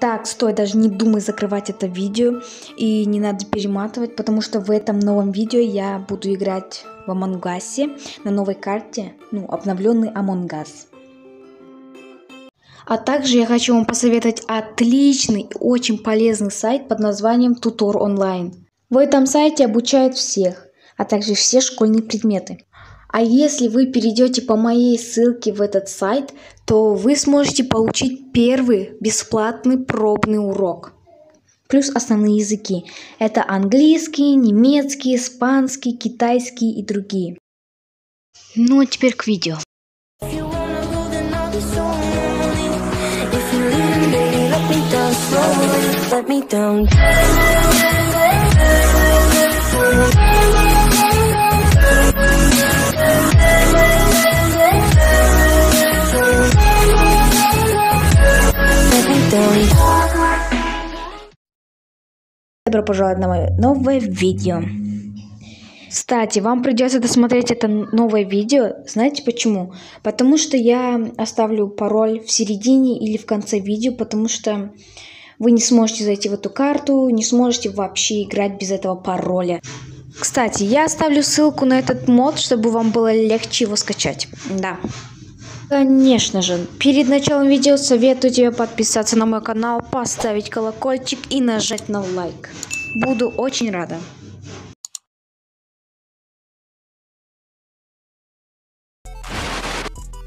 Так, стой, даже не думай закрывать это видео, и не надо перематывать, потому что в этом новом видео я буду играть в Among Us на новой карте, обновленный Among Us. А также я хочу вам посоветовать отличный и очень полезный сайт под названием Tutor Online. В этом сайте обучают всех, а также все школьные предметы. А если вы перейдете по моей ссылке в этот сайт, то вы сможете получить первый бесплатный пробный урок. Плюс основные языки. Это английский, немецкий, испанский, китайский и другие. Ну а теперь к видео. Добро пожаловать на мое новое видео. Кстати, вам придется досмотреть это новое видео. Знаете почему? Потому что я оставлю пароль в середине или в конце видео, потому что вы не сможете зайти в эту карту, не сможете вообще играть без этого пароля. Кстати, я оставлю ссылку на этот мод, чтобы вам было легче его скачать. Да. Конечно же, перед началом видео советую тебе подписаться на мой канал, поставить колокольчик и нажать на лайк. Буду очень рада.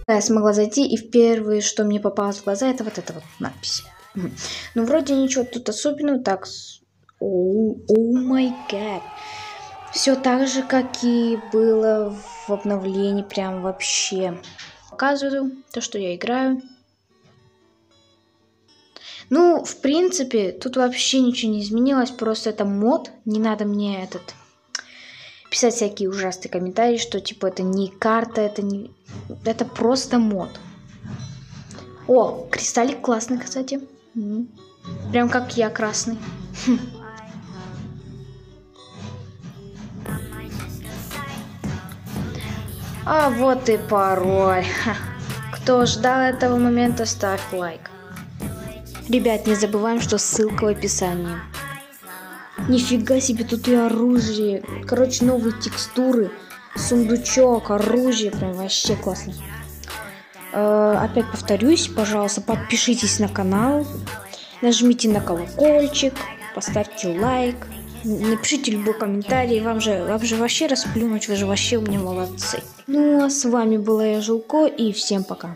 Я смогла зайти, и первое, что мне попалось в глаза, это вот эта вот надпись. Ну, вроде ничего тут особенного. Так, о май гад. Все так же, как и было в обновлении, прям вообще. Показываю то, что я играю. Ну, в принципе, тут вообще ничего не изменилось, просто это мод. Не надо мне писать всякие ужасные комментарии, что типа это не карта, это просто мод. О, кристаллик классный, кстати. Прям как я, красный. А вот и пароль. Кто ждал этого момента, ставь лайк. Ребят, не забываем, что ссылка в описании. Нифига себе, тут и оружие. Короче, новые текстуры. Сундучок, оружие. Прям вообще классно. Опять повторюсь, пожалуйста, подпишитесь на канал. Нажмите на колокольчик. Поставьте лайк. Напишите любой комментарий, вам же вообще расплюнуть, вы же вообще у меня молодцы. Ну а с вами была я, Жилко, и всем пока.